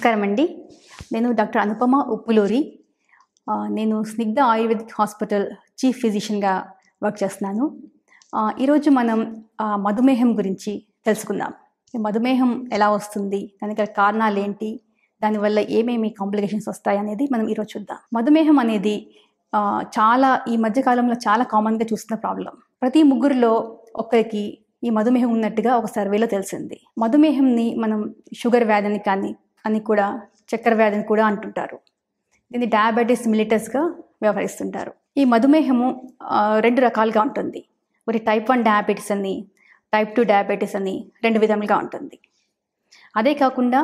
నమస్కారం అండి. నేను డాక్టర్ అనుపమ ఉప్పులూరి. నేను స్నిగ్ధ ఆయుర్వేద హాస్పిటల్ చీఫ్ ఫిజిషియన్గా వర్క్ చేస్తున్నాను. ఈరోజు మనం మధుమేహం గురించి తెలుసుకుందాం. మధుమేహం ఎలా వస్తుంది, దానికి కారణాలు ఏంటి, దానివల్ల ఏమేమి కాంప్లికేషన్స్ వస్తాయి అనేది మనం ఈరోజు చూద్దాం. మధుమేహం అనేది చాలా ఈ మధ్యకాలంలో చాలా కామన్గా చూస్తున్న ప్రాబ్లం. ప్రతి ముగ్గురిలో ఒకరికి ఈ మధుమేహం ఉన్నట్టుగా ఒక సర్వేలో తెలిసింది. మధుమేహంని మనం షుగర్ వ్యాధిని అని కూడా, చక్కెర వ్యాధిని కూడా అంటుంటారు. దీన్ని డయాబెటీస్ మిలిటస్గా వ్యవహరిస్తుంటారు. ఈ మధుమేహము రెండు రకాలుగా ఉంటుంది. ఒకటి టైప్ 1 డయాబెటీస్ అని, టైప్ 2 డయాబెటీస్ అని రెండు విధములుగా ఉంటుంది. అదే కాకుండా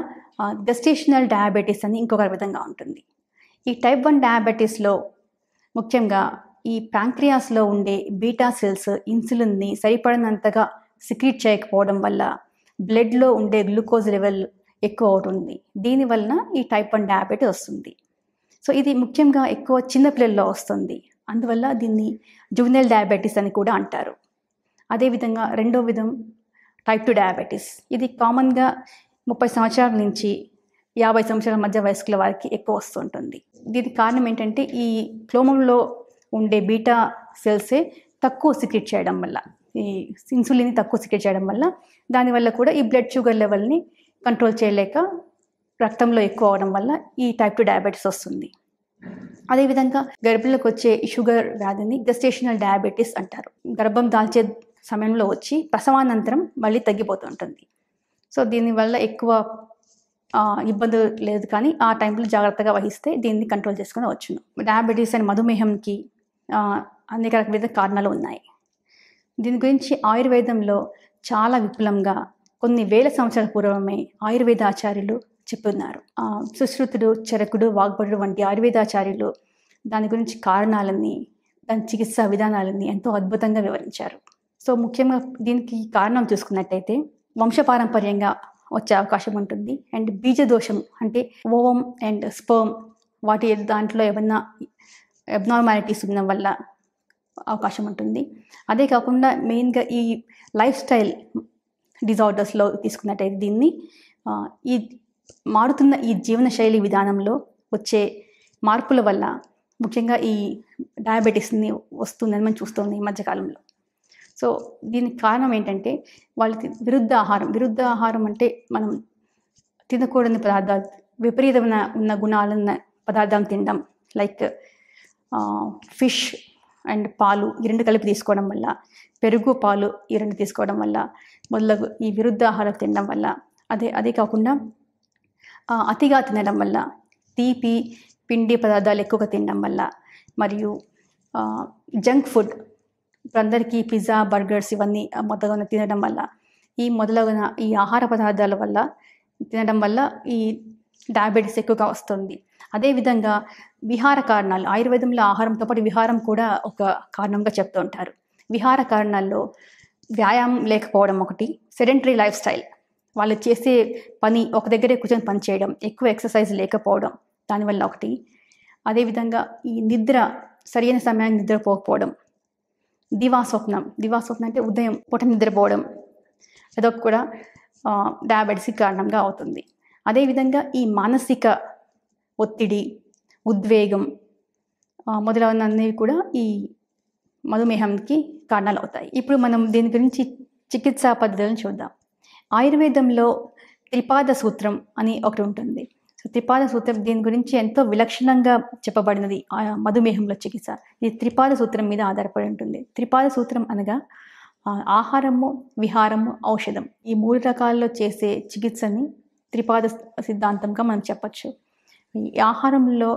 గెస్టేషనల్ డయాబెటీస్ అని ఇంకొక విధంగా ఉంటుంది. ఈ టైప్ 1 డయాబెటీస్లో ముఖ్యంగా ఈ ప్యాంక్రియాస్లో ఉండే బీటా సెల్స్ ఇన్సులిన్ని సరిపడనంతగా సిక్రీట్ చేయకపోవడం వల్ల బ్లడ్లో ఉండే గ్లూకోజ్ లెవెల్ ఎక్కువ అవుతుంది. దీనివలన ఈ టైప్ 1 డయాబెటీస్ వస్తుంది. సో ఇది ముఖ్యంగా ఎక్కువ చిన్నపిల్లల్లో వస్తుంది. అందువల్ల దీన్ని జువెనైల్ డయాబెటీస్ అని కూడా అంటారు. అదేవిధంగా రెండో విధం టైప్ 2 డయాబెటీస్. ఇది కామన్గా 30 సంవత్సరాల నుంచి 50 సంవత్సరాల మధ్య వయస్కుల వారికి ఎక్కువ వస్తుంటుంది. దీనికి కారణం ఏంటంటే ఈ క్లోమంలో ఉండే బీటా సెల్సే తక్కువ సిక్రెట్ చేయడం వల్ల, ఈ ఇన్సులిన్ని తక్కువ సిక్రెట్ చేయడం వల్ల, దానివల్ల కూడా ఈ బ్లడ్ షుగర్ లెవెల్ని కంట్రోల్ చేయలేక రక్తంలో ఎక్కువ అవడం వల్ల ఈ టైప్ 2 డయాబెటీస్ వస్తుంది. అదేవిధంగా గర్భిణులకు వచ్చే షుగర్ వ్యాధిని గెస్టేషనల్ డయాబెటీస్ అంటారు. గర్భం దాల్చే సమయంలో వచ్చి ప్రసవానంతరం మళ్ళీ తగ్గిపోతుంటుంది. సో దీనివల్ల ఎక్కువ ఇబ్బంది లేదు, కానీ ఆ టైంలో జాగ్రత్తగా వహిస్తే దీన్ని కంట్రోల్ చేసుకుని వచ్చును. డయాబెటీస్ అండ్ మధుమేహంకి అనేక రకమైన కారణాలు ఉన్నాయి. దీని గురించి ఆయుర్వేదంలో చాలా విపులంగా కొన్ని వేల సంవత్సరాల పూర్వమే ఆయుర్వేద ఆచార్యులు చెప్పున్నారు. సుశ్రుతుడు, చరకుడు, వాగ్భటుడు వంటి ఆయుర్వేదాచార్యులు దాని గురించి కారణాలని, దాని చికిత్సా విధానాలని ఎంతో అద్భుతంగా వివరించారు. సో ముఖ్యంగా దీనికి కారణం చూసుకున్నట్టయితే వంశపారంపర్యంగా వచ్చే అవకాశం ఉంటుంది. అండ్ బీజదోషం అంటే ఓవం అండ్ స్పర్మ్ వాటి దాంట్లో ఏమన్నా అబ్నార్మాలిటీస్ ఉన్న వల్ల అవకాశం ఉంటుంది. అదే కాకుండా మెయిన్గా ఈ లైఫ్ స్టైల్ డిజార్డర్స్లో తీసుకున్నట్టయితే దీన్ని ఈ మారుతున్న ఈ జీవనశైలి విధానంలో వచ్చే మార్పుల వల్ల ముఖ్యంగా ఈ డయాబెటీస్ని వస్తుందని మనం చూస్తున్నాం ఈ మధ్యకాలంలో. సో దీనికి కారణం ఏంటంటే వాళ్ళకి విరుద్ధ ఆహారం అంటే మనం తినకూడని పదార్థాలు, విపరీతమైన ఉన్న గుణాలున్న పదార్థాలు తినడం, లైక్ ఫిష్ అండ్ పాలు ఈ రెండు కలిపి తీసుకోవడం వల్ల, పెరుగు పాలు ఈ రెండు తీసుకోవడం వల్ల, మొదలగు ఈ విరుద్ధ ఆహారం తినడం వల్ల, అదే కాకుండా అతిగా తినడం వల్ల, తీపి పిండి పదార్థాలు ఎక్కువగా తినడం వల్ల, మరియు జంక్ ఫుడ్ అందరికీ పిజ్జా, బర్గర్స్ ఇవన్నీ మొదలగున తినడం వల్ల, ఈ మొదలగున ఈ ఆహార పదార్థాల వల్ల తినడం వల్ల ఈ డయాబెటీస్ ఎక్కువగా వస్తుంది. అదేవిధంగా విహార కారణాలు, ఆయుర్వేదంలో ఆహారంతో పాటు విహారం కూడా ఒక కారణంగా చెప్తూ ఉంటారు. విహార కారణాల్లో వ్యాయామం లేకపోవడం ఒకటి, సెడెంటరీ లైఫ్ స్టైల్, వాళ్ళు చేసే పని ఒక దగ్గరే కూర్చొని పని చేయడం, ఎక్కువ ఎక్సర్సైజ్ లేకపోవడం దానివల్ల ఒకటి. అదేవిధంగా ఈ నిద్ర, సరైన సమయానికి నిద్రపోకపోవడం, దివాస్వప్నం అంటే ఉదయం పూట నిద్రపోవడం, అదొక కూడా డయాబెటీస్కి కారణంగా అవుతుంది. అదేవిధంగా ఈ మానసిక ఒత్తిడి, ఉద్వేగం మొదలైనవి కూడా ఈ మధుమేహంకి కారణాలు అవుతాయి. ఇప్పుడు మనం దీని గురించి చికిత్సా పద్ధతులను చూద్దాం. ఆయుర్వేదంలో త్రిపాద సూత్రం అని ఒకటి ఉంటుంది. సో త్రిపాద సూత్రం దీని గురించి ఎంతో విలక్షణంగా చెప్పబడినది మధుమేహంలో చికిత్స. ఇది త్రిపాద సూత్రం మీద ఆధారపడి ఉంటుంది. త్రిపాద సూత్రం అనగా ఆహారము, విహారము, ఔషధం, ఈ మూడు రకాల్లో చేసే చికిత్సని త్రిపాద సిద్ధాంతంగా మనం చెప్పచ్చు. ఆహారంలో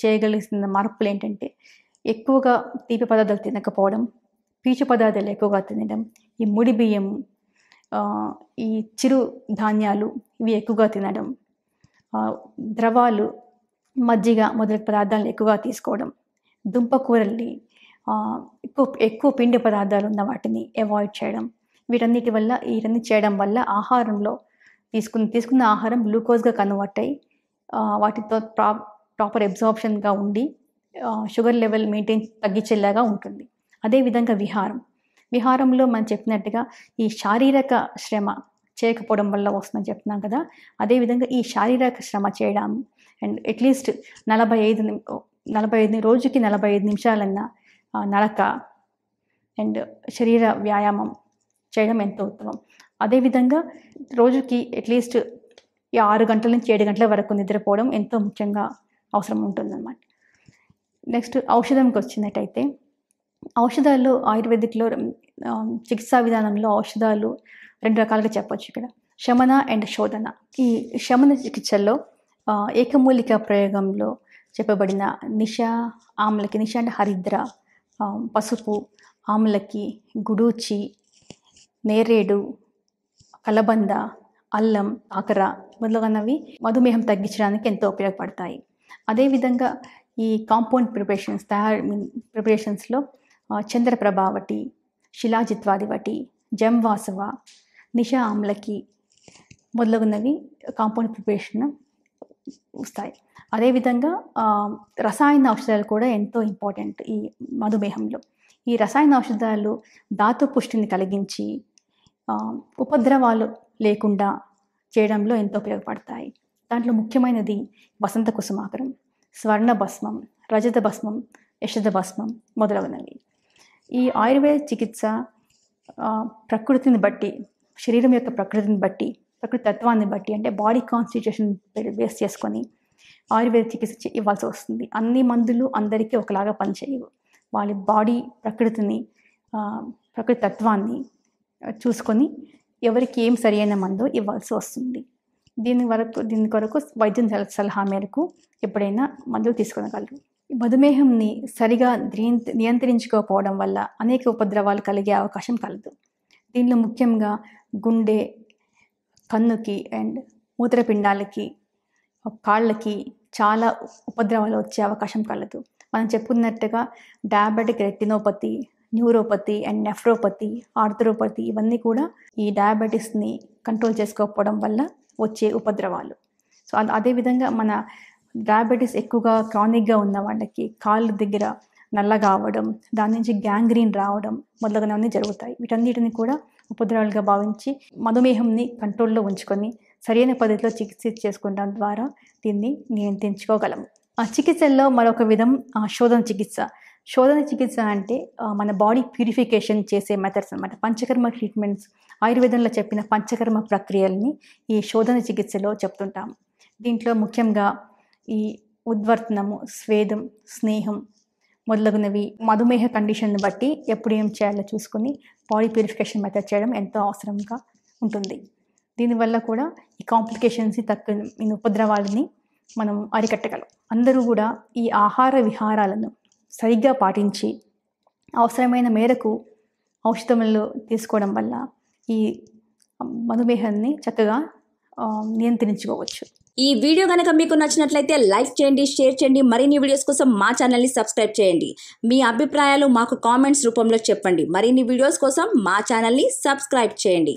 చేయగలిగిన మార్పులు ఏంటంటే ఎక్కువగా తీపి పదార్థాలు తినకపోవడం, పీచు పదార్థాలు ఎక్కువగా తినడం, ఈ ముడి బియ్యం, ఈ చిరు ధాన్యాలు ఇవి ఎక్కువగా తినడం, ద్రవాలు, మజ్జిగ మొదలైన పదార్థాలను ఎక్కువగా తీసుకోవడం, దుంపకూరల్ని, ఎక్కువ పిండి పదార్థాలు ఉన్న వాటిని అవాయిడ్ చేయడం, వీటన్నీ చేయడం వల్ల ఆహారంలో తీసుకున్న ఆహారం గ్లూకోజ్గా కన్వర్ట్ అయ్యి వాటితో ప్రాపర్ అబ్జార్ప్షన్గా ఉండి షుగర్ లెవెల్ మెయింటైన్ తగ్గించేలాగా ఉంటుంది. అదేవిధంగా విహారంలో మనం చెప్పినట్టుగా ఈ శారీరక శ్రమ, చేయకపోవడం వల్ల వస్తుందని చెప్తున్నాం కదా. అదేవిధంగా ఈ శారీరక శ్రమ చేయడం అండ్ అట్లీస్ట్ 45 రోజుకి 45 నిమిషాలన్నా నడక అండ్ శరీర వ్యాయామం చేయడం ఎంతో ఉత్తమం. అదేవిధంగా రోజుకి అట్లీస్ట్ 6 గంటల నుంచి 7 గంటల వరకు నిద్రపోవడం ఎంతో ముఖ్యంగా అవసరం ఉంటుందన్నమాట. నెక్స్ట్ ఔషధంకి వచ్చినట్టయితే ఔషధాలు ఆయుర్వేదిక్లో చికిత్సా విధానంలో ఔషధాలు 2 రకాలుగా చెప్పొచ్చు. ఇక్కడ శమన అండ్ శోధన. ఈ శమన చికిత్సలో ఏకమూలిక ప్రయోగంలో చెప్పబడిన నిషా ఆమ్లకి, నిషా అంటే హరిద్ర, పసుపు, ఆమ్లకి, గుడూచి, నేరేడు, కలబంద, అల్లం, ఆకర మొదలగునవి మధుమేహం తగ్గించడానికి ఎంతో ఉపయోగపడతాయి. అదేవిధంగా ఈ కాంపౌండ్ ప్రిపరేషన్స్లో చంద్రప్రభా వటి, శిలాజిత్వాది వటి, జం వాసవ, నిషా ఆమ్లకి మొదలగునవి కాంపౌండ్ ప్రిపరేషన్ వస్తాయి. అదేవిధంగా రసాయన ఔషధాలు కూడా ఎంతో ఇంపార్టెంట్ ఈ మధుమేహంలో. ఈ రసాయన ఔషధాలు ధాతు పుష్టిని కలిగించి ఉపద్రవాలు లేకుండా చేయడంలో ఎంతో ఉపయోగపడతాయి. దాంట్లో ముఖ్యమైనది వసంత కుసుమాకరం, స్వర్ణ భస్మం, రజత భస్మం, యశద భస్మం మొదలగునవి. ఈ ఆయుర్వేద చికిత్స ప్రకృతిని బట్టి, శరీరం యొక్క ప్రకృతిని బట్టి, ప్రకృతి తత్వాన్ని బట్టి, అంటే బాడీ కాన్స్టిట్యూషన్ బేస్ చేసుకొని ఆయుర్వేద చికిత్స ఇవ్వాల్సి వస్తుంది. అన్ని మందులు అందరికీ ఒకలాగా పనిచేయవు. వాళ్ళ బాడీ ప్రకృతిని, ప్రకృతి తత్వాన్ని చూసుకొని ఎవరికి ఏం సరైన మందు ఇవ్వాల్సి వస్తుంది. దీని కొరకు వైద్యం సలహా మేరకు ఎప్పుడైనా మందులు తీసుకునగలరు. మధుమేహంని సరిగా నియంత్రించుకోకపోవడం వల్ల అనేక ఉపద్రవాలు కలిగే అవకాశం కలదు. దీనిలో ముఖ్యంగా గుండె, కన్నుకి అండ్ మూత్రపిండాలకి, కాళ్ళకి చాలా ఉపద్రవాలు వచ్చే అవకాశం కలదు. మనం చెప్పుకున్నట్టుగా diabetic retinopathy, neuropathy and nephropathy, arthropathy ఇవన్నీ కూడా ఈ డయాబెటీస్ని కంట్రోల్ చేసుకోకపోవడం వల్ల వచ్చే ఉపద్రవాలు. సో అదేవిధంగా మన డయాబెటీస్ ఎక్కువగా క్రానిక్గా ఉన్న వాళ్ళకి కాళ్ళ దగ్గర నల్లగా అవడం, దాని నుంచి గ్యాంగ్రీన్ రావడం మొదలగునవన్నీ జరుగుతాయి. వీటన్నిటిని కూడా ఉపద్రవాలుగా భావించి మధుమేహంని కంట్రోల్లో ఉంచుకొని సరైన పద్ధతిలో చికిత్స చేసుకోవడం ద్వారా దీన్ని నియంత్రించుకోగలము. ఆ చికిత్సల్లో మరొక విధం శోధన చికిత్స. శోధన చికిత్స అంటే మన బాడీ ప్యూరిఫికేషన్ చేసే మెథడ్స్ అన్నమాట. పంచకర్మ ట్రీట్మెంట్స్, ఆయుర్వేదంలో చెప్పిన పంచకర్మ ప్రక్రియల్ని ఈ శోధన చికిత్సలో చెప్తుంటాము. దీంట్లో ముఖ్యంగా ఈ ఉద్వర్తనము, స్వేదం, స్నేహం మొదలగునవి మధుమేహ కండిషన్ని బట్టి ఎప్పుడు ఏం చేయాలో చూసుకొని బాడీ ప్యూరిఫికేషన్ మెథడ్ చేయడం ఎంతో అవసరంగా ఉంటుంది. దీనివల్ల కూడా ఈ కాంప్లికేషన్స్, తక్కువ ఉపద్రవాలని మనం అరికట్టగలం. అందరూ కూడా ఈ ఆహార విహారాలను సరిగ్గా పాటించి అవసరమైన మేరకు ఔషధములు తీసుకోవడం వల్ల ఈ మధుమేహాన్ని చక్కగా నియంత్రించుకోవచ్చు. ఈ వీడియో కనుక మీకు నచ్చినట్లయితే లైక్ చేయండి, షేర్ చేయండి. మరిన్ని వీడియోస్ కోసం మా ఛానల్ని సబ్స్క్రైబ్ చేయండి. మీ అభిప్రాయాలు మాకు కామెంట్స్ రూపంలో చెప్పండి. మరిన్ని వీడియోస్ కోసం మా ఛానల్ని సబ్స్క్రైబ్ చేయండి.